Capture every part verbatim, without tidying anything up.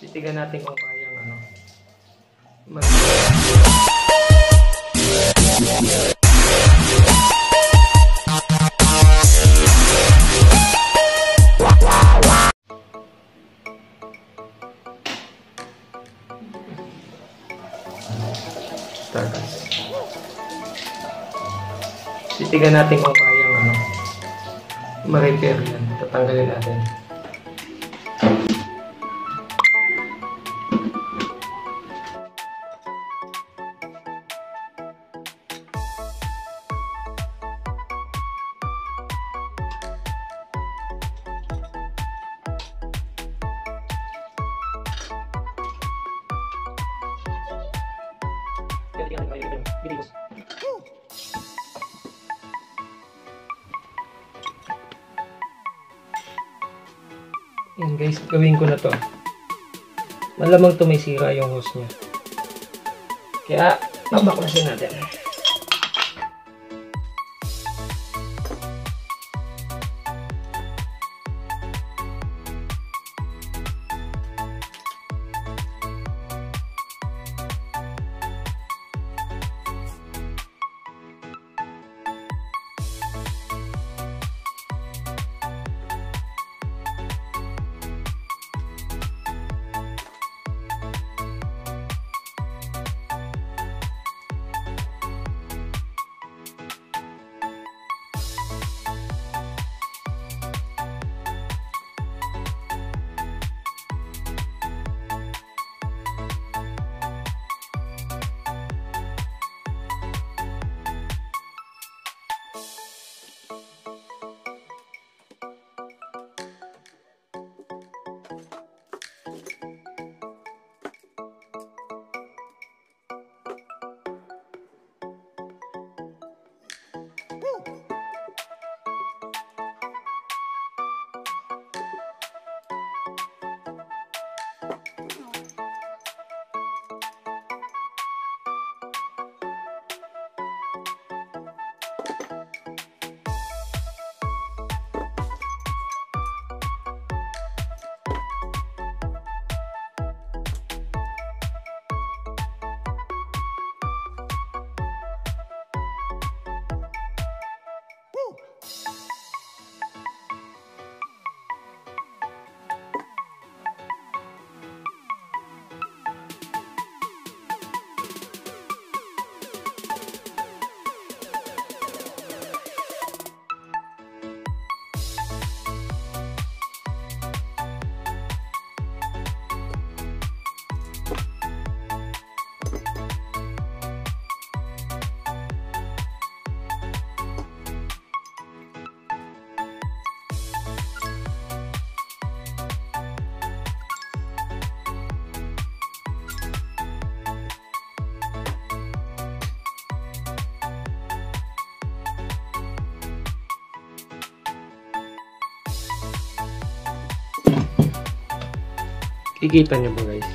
Titigan natin kung kayang ano. Mag- Titigan natin kung kayang ano, ma-repair yan. Tatanggalin natin. Yan guys, gawin ko na to. Malamang to may sira yung hose niya. Kaya, babaklasin natin. Kikita nyo ba guys?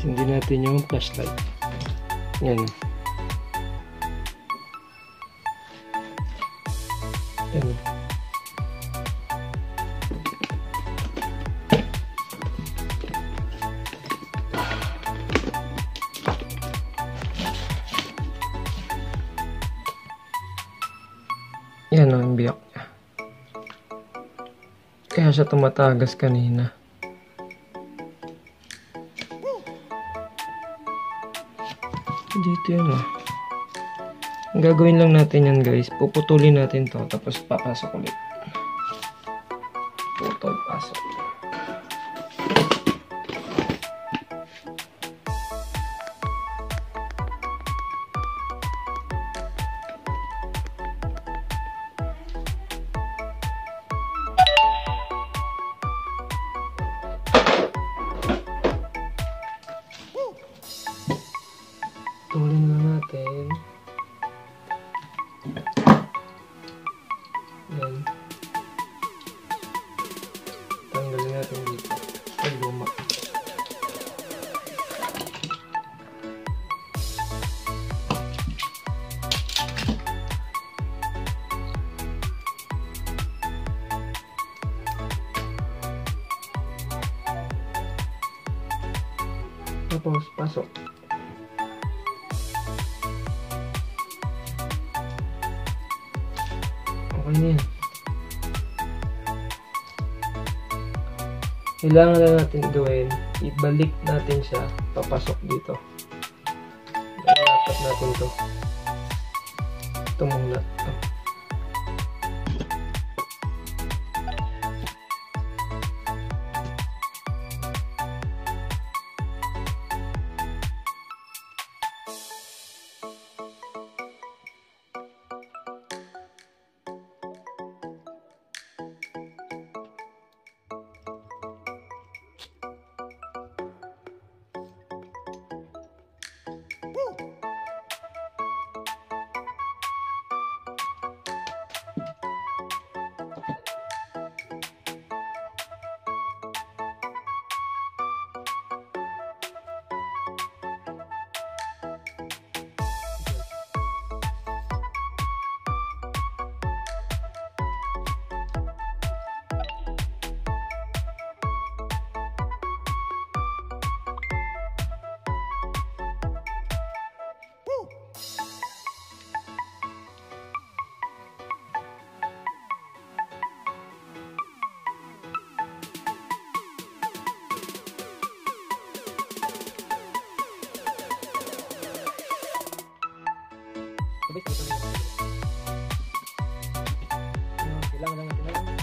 Sindin natin yung flashlight. Yan. Yan. Yan ang biyak niya. Kaya siya tumatagas kanina. Dito yun ah. Ang gagawin lang natin yan guys. Puputulin natin to. Tapos papasok ulit. Putol, pasok. Tulin lang natin. Yan. Tanggalin natin dito. Ay, luma. Tapos, pasok. Okay na yan. Kailangan na natin gawin, ibalik natin siya, papasok dito. Dapat natin ito. Ito muna. Habis itu, kita bilang, bilang, bilang, bilang.